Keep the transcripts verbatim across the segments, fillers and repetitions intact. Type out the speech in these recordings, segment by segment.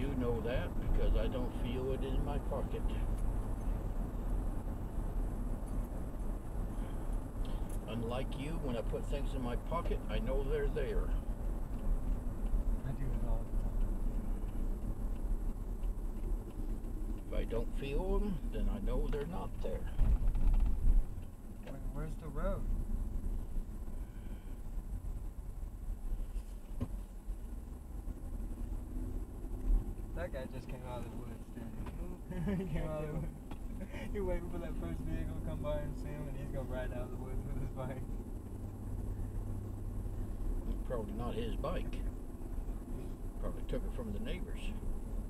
do know that because I don't feel it in my pocket. Unlike you, when I put things in my pocket, I know they're there. I do it all the time. If I don't feel them, then I know they're not there. Where's the road? That guy just came out of the woods, didn't he? He came out of the woods. You're waiting for that first vehicle to come by and see him, and he's going to ride out of the woods with his bike. Probably not his bike. Probably took it from the neighbors.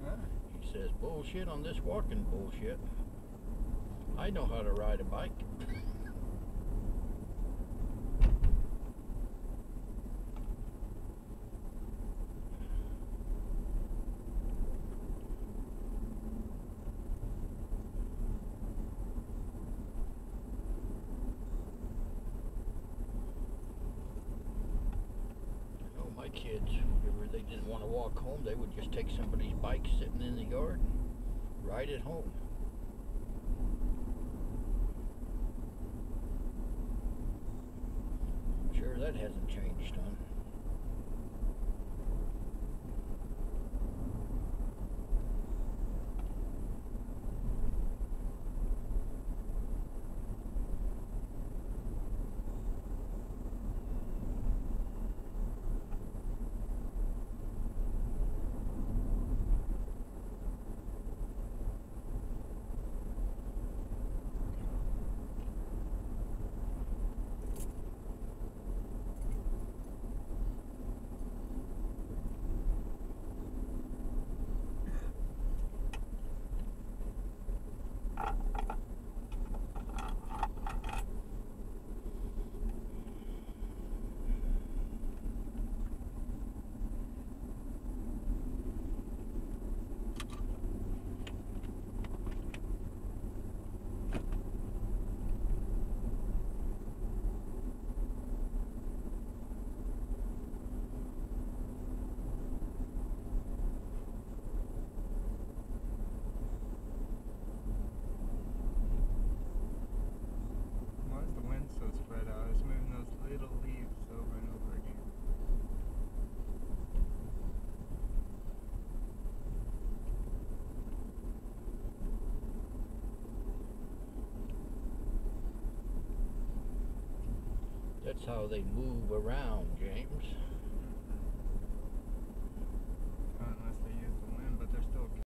Huh? He says, bullshit on this walking bullshit. I know how to ride a bike. Kids, if they didn't want to walk home, they would just take somebody's bike sitting in the yard and ride it home. I'm sure that hasn't changed, huh? That's how they move around, James.